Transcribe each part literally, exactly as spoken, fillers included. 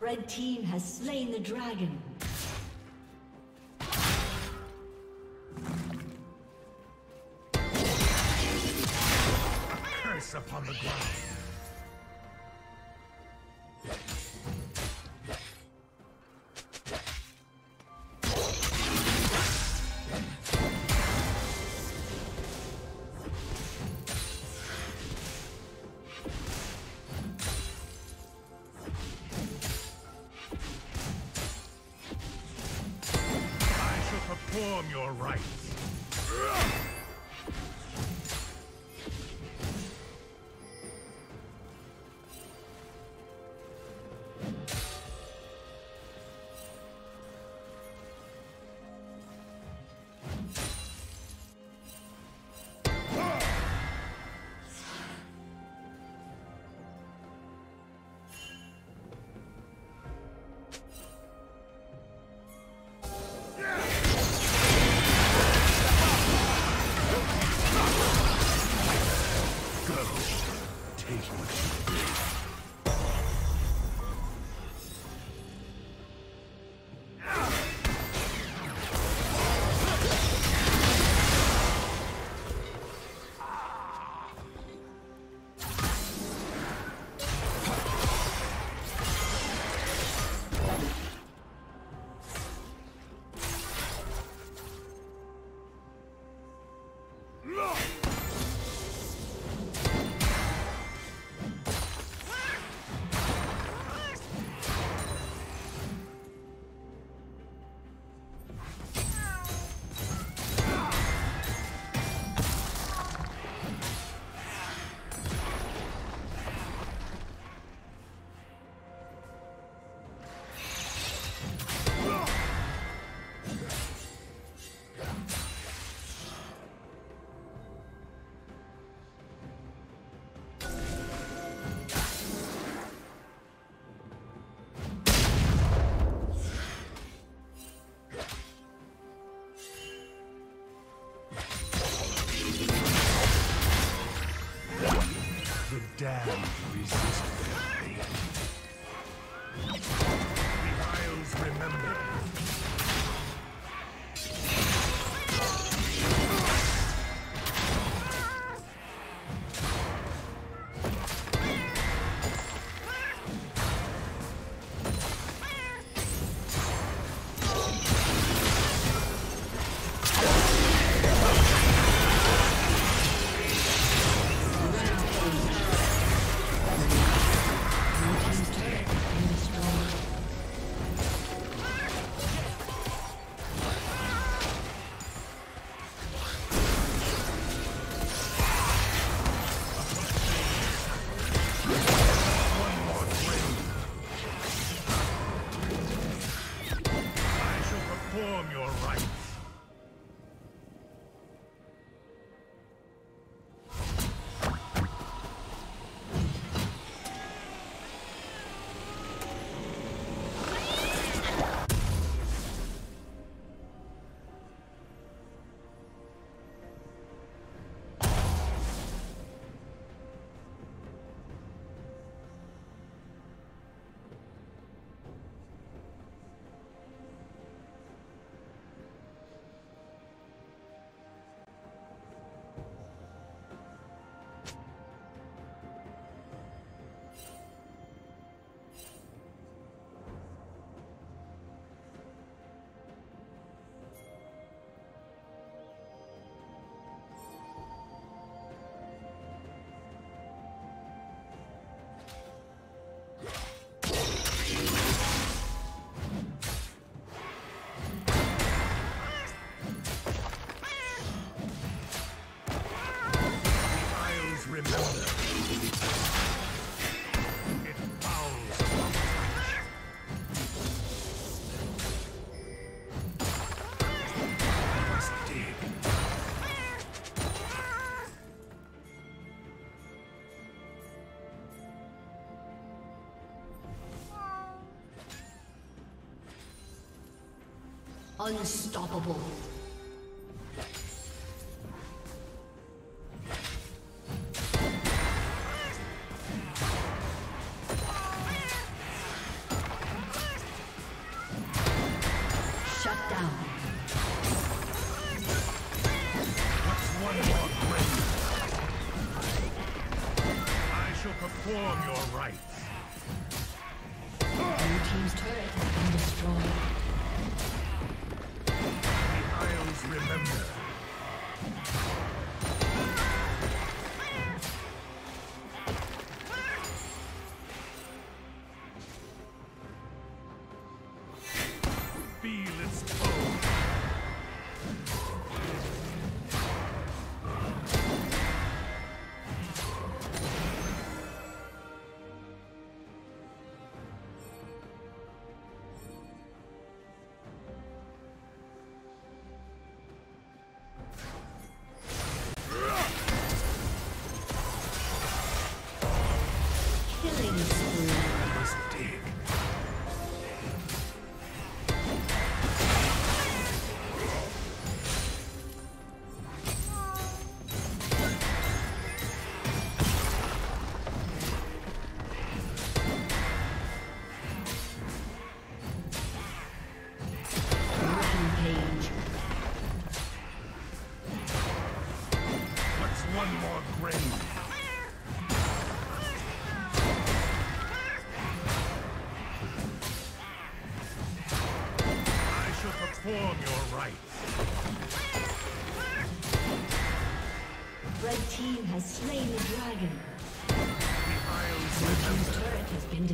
Red team has slain the dragon. A curse upon the ground. Perform your rights. dare resist me. The Isles remember. Unstoppable. Slain the dragon. The Isles' turret has been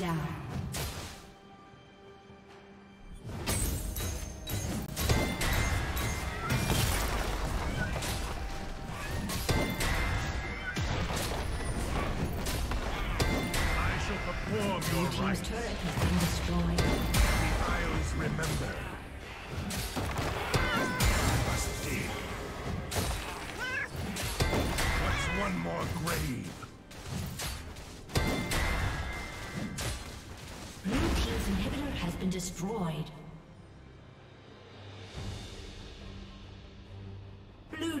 down. Destroyed. Blue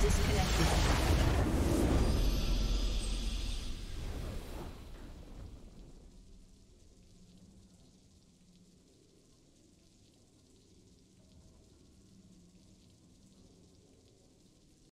Disconnected.